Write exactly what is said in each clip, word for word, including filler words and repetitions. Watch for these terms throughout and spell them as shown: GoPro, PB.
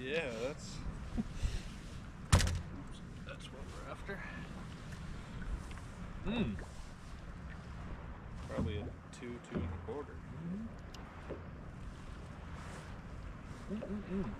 Yeah, that's oops, that's what we're after. Mmm. Probably a two, two and a quarter. Mm-hmm. Mm mm mm.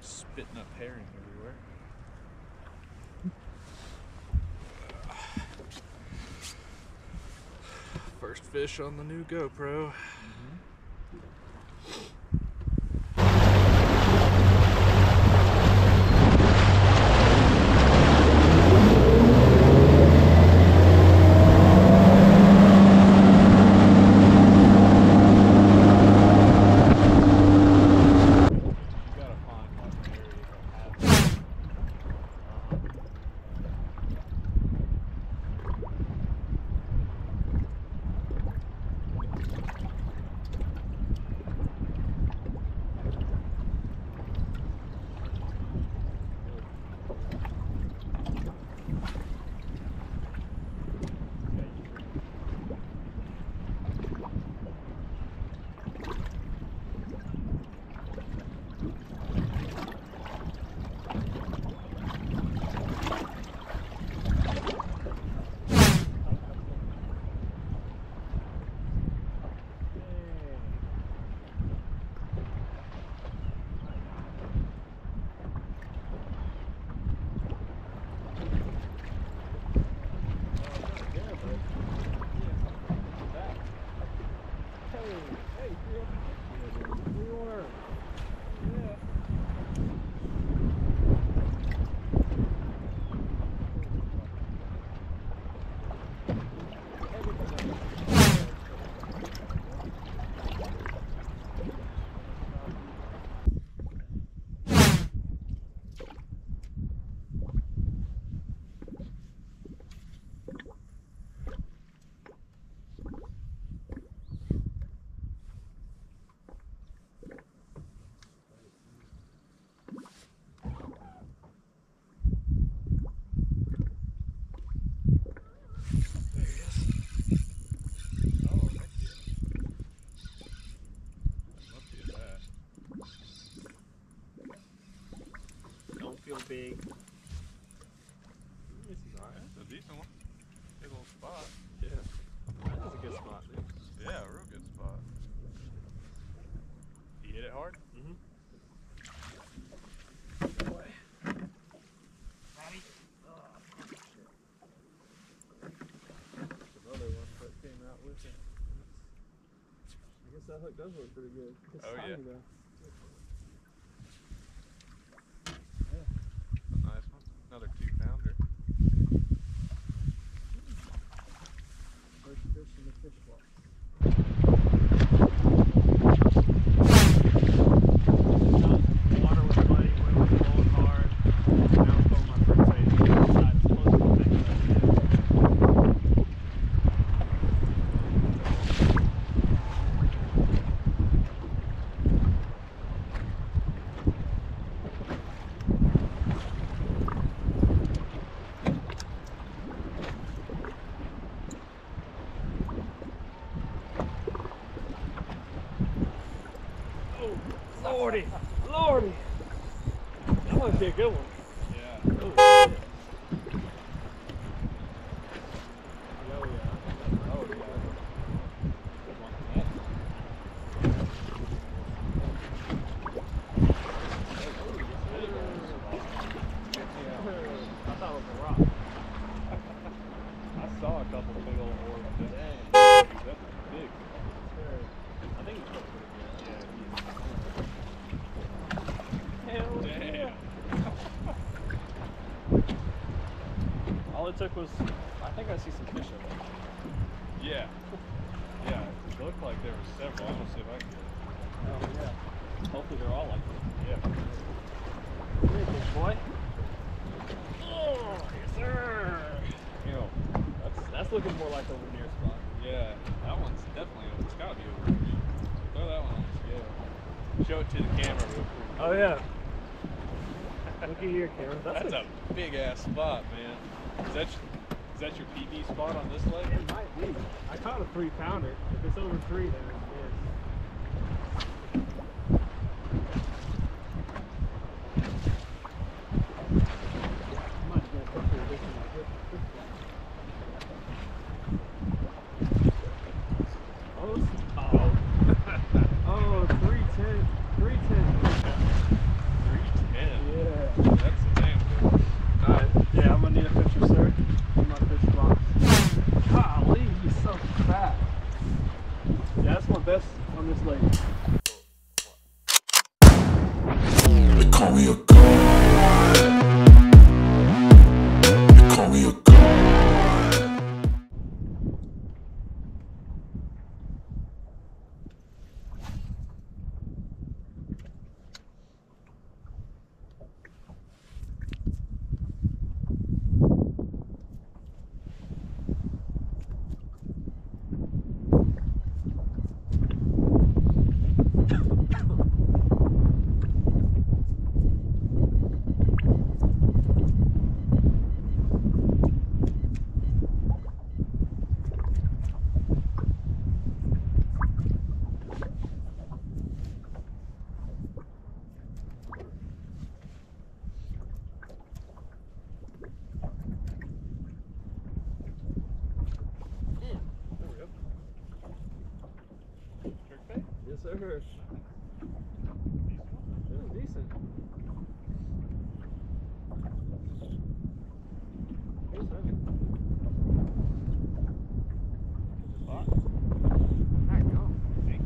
Spitting up herring everywhere. First fish on the new GoPro. Big. This is alright. That's a decent one. Big old spot. Yeah. That was a good spot, dude. Yeah, a real good spot. You hit it hard? Mm-hmm. That way. Ready? Oh, shit. that hook does look pretty good. It's oh tiny, yeah. Though. Yeah. Nice one. Another two pounder. First fish in the fish box. Lordy, Lordy, that must be a good one. Yeah. Oh, yeah. Oh, yeah. Oh, yeah. I thought it was a rock. I saw a couple of big old orbs. Dang. That's big. I think it's damn. All it took was, I think I see some fish over there. Yeah. Yeah, it looked like there were several. I'm going to see if I can get it. Oh, yeah. Hopefully they're all like that. Yeah. Here, big boy. Oh, yes, sir. You know, that's, that's looking more like over near spot. Yeah, that one's definitely over. It's got to be over here. Throw that one on the scale. Show it to the camera real quick. Oh, yeah. Look at here, Cameron. That's, That's a, a big ass spot, man. Is that, is that your P B spot on this lake? It might be. I caught a three pounder. If it's over three, then it is. I'm not going to put through this one like this. Oh, this is oh. Oh, three ten. three ten. Sir. Doing decent. Here's that. Good spot. There you go. He's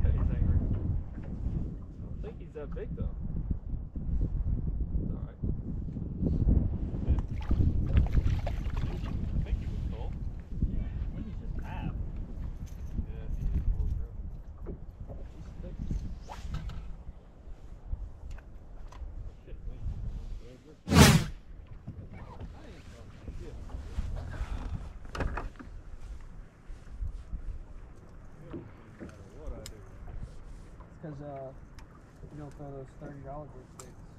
angry. Yeah, he's angry. I don't think he's that big, though. It's alright. I think he was cold. Yeah. When did he just have? Because, uh, you don't throw those thirty dollar fish.